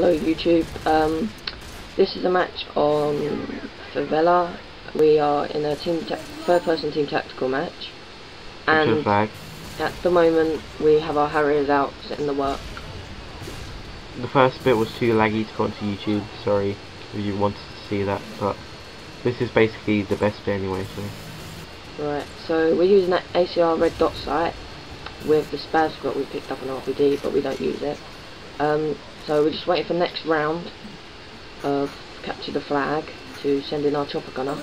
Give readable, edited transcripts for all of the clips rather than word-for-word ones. Hello YouTube. This is a match on Favela. We are in a third-person team tactical match, and at the moment we have our Harreirs out in the work. The first bit was too laggy to go onto YouTube. Sorry if you wanted to see that, but this is basically the best bit anyway. So. Right. So we're using that ACR red dot sight with the spaz squad we picked up on RPD, but we don't use it. So we're just waiting for the next round of capture the flag to send in our chopper gunner.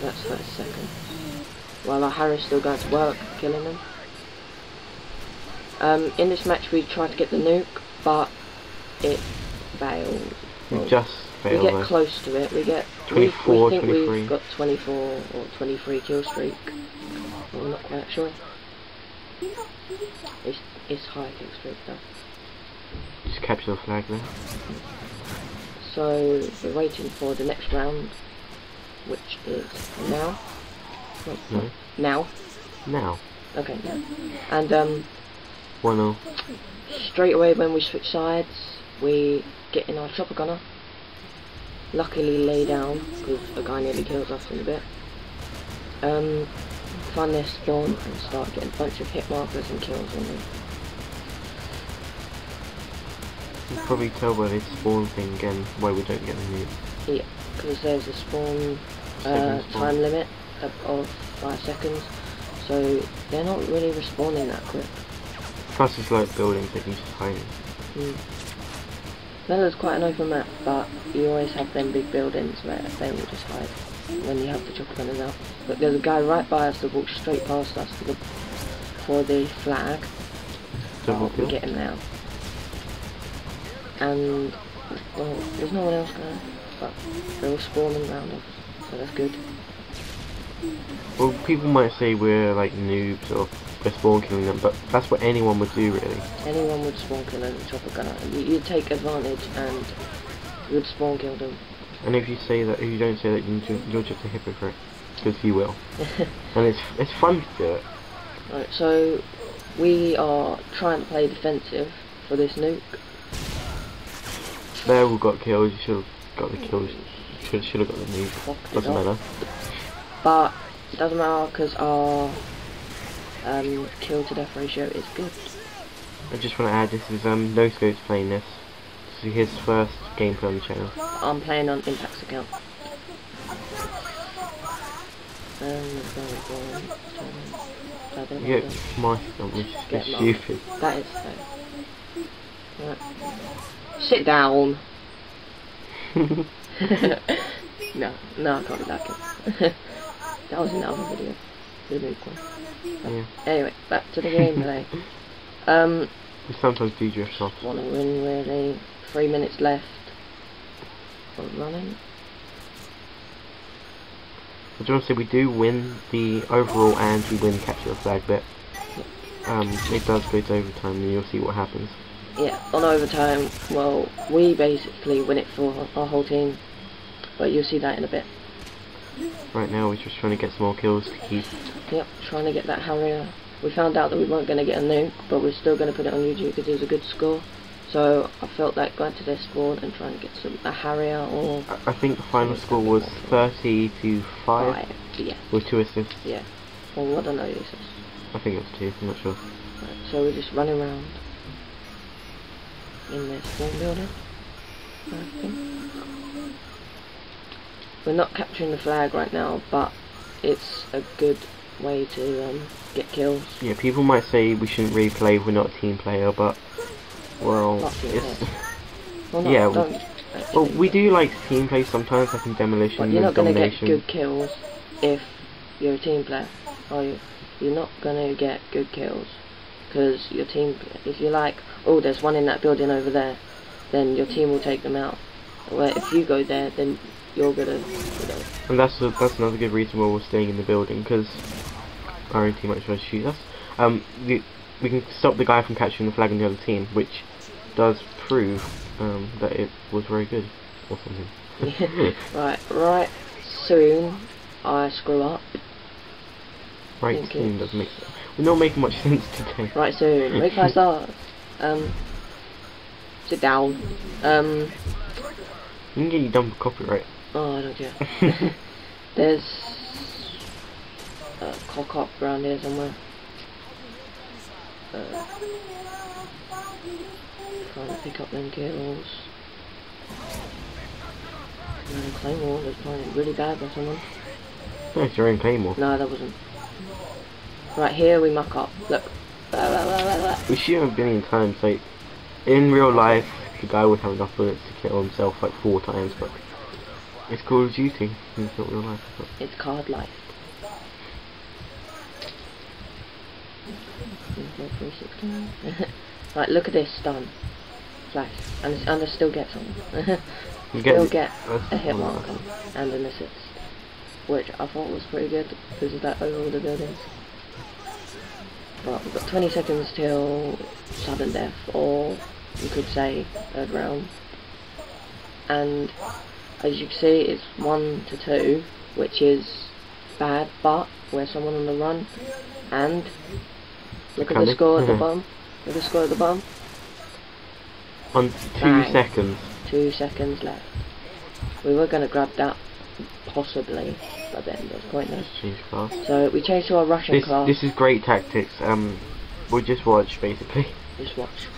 That's 30 seconds. While our Harreirs still going to work, killing them. In this match we tried to get the nuke, but it failed. Well, we just failed. We get close to it. We get 24, we think 23. We've got 24 or 23 kill streak. I'm not quite sure. It's high kill streak though. Just capture the flag there. So we're waiting for the next round, which is now. No. Now. Okay. Now. And 1-0. Straight away when we switch sides, we get in our chopper gunner. Luckily lay down because a guy nearly kills us in a bit. Find their spawn and start getting a bunch of hit markers and kills on them. You can probably tell by this spawn thing again why we don't get the nuke. Yeah, because there's a spawn, time limit of 5 seconds, so they're not really respawning that quick. Plus it's like buildings that you just hide in. Now there's quite an open map, but you always have them big buildings where they will just hide when you have the chopper gunners out. But there's a guy right by us that walks straight past us for the flag. Oh, we get him now. And, well, there's no one else going, but they're all spawning around us, so that's good. Well, people might say we're like noobs or we're spawn killing them, but that's what anyone would do really. Anyone would spawn kill them with chopper gunner. You'd take advantage and you'd spawn kill them. And if you say that, if you don't say that, you're just a hypocrite, because you will. And it's fun to do it. Right, so we are trying to play defensive for this nuke. They all got kills. You should have got the kills. Should have got the nuke. Doesn't matter. But it doesn't matter because our kill to death ratio is good. I just want to add this is NoScOpEz playing this. This is his first gameplay on the channel. I'm playing on Impact's account. You get smashed, which is stupid. That is so. Right. Sit down. No, I can't do that again. That was in the other video. The big one. Yeah. Anyway, back to the gameplay. We sometimes do drift off. Wanna win really. 3 minutes left. I'm running. I do want to say we do win the overall and we win capture the flag bit. It does go to overtime and you'll see what happens. Yeah, on overtime, well, we basically win it for our whole team, but you'll see that in a bit. Right now we're just trying to get some more kills to keep. Yep, trying to get that Harrier. We found out that we weren't going to get a nuke, but we're still going to put it on YouTube because it was a good score. So I felt like going to their spawn and trying to get a Harrier or... I think the final score was 30 to 5. Five, yeah. With 2 assists. Yeah. Well, I don't know the assists. I think it was 2, I'm not sure. Right, so we're just running around in this spawn building, I think. We're not capturing the flag right now, but it's a good way to get kills. Yeah, people might say we shouldn't really play if we're not a team player, but well, it's well, no, yeah, we do like team play sometimes, like in demolition. But you're not going to get good kills if you're a team player, are you? You're not going to get good kills. Because your team, if you're like, oh, there's one in that building over there, then your team will take them out. Where if you go there, then you're gonna. And that's another good reason why we're staying in the building, because our own team might try to shoot us. We can stop the guy from catching the flag on the other team, which does prove that it was very good or something. Yeah. Right. Soon I screw up. Right soon doesn't make sense. We're not making much sense today. Right soon, make 5 stars. dropped it down. I'm nearly done with copyright. Oh, I don't care. There's a cock up around here somewhere. Trying to pick up them cables. And Claymore was playing really bad by someone. That's your own Claymore. No, that wasn't. Right here we muck up. Look. We shoot him a billion times. Like, in real life, the guy would have enough bullets to kill himself like 4 times, but it's Call of Duty. It's not real life. It's card life. 3, 4, 3, 6, 9. Right, look at this stun. Flash. And I still get something. You get still get a hit marker and an assist, which I thought was pretty good because of that over all the buildings. But we've got 20 seconds till sudden death, or you could say third round. And as you can see, it's 1 to 2, which is bad, but we're someone on the run. And look at the score at the bottom. Look at the score at the bottom. On 2 seconds. 2 seconds left. We were going to grab that, possibly, but then that's pointless. So we changed to our Russian class. This is great tactics. We'll just watch, basically. Just watch.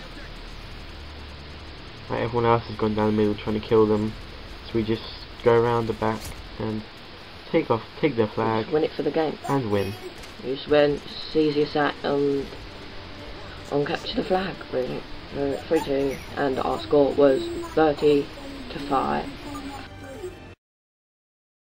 Like, everyone else has gone down the middle trying to kill them, so we just go around the back and take their flag. Just win it for the game. And win. We just win, seize your sack, and capture the flag, really. 3-2, and our score was 30 to 5.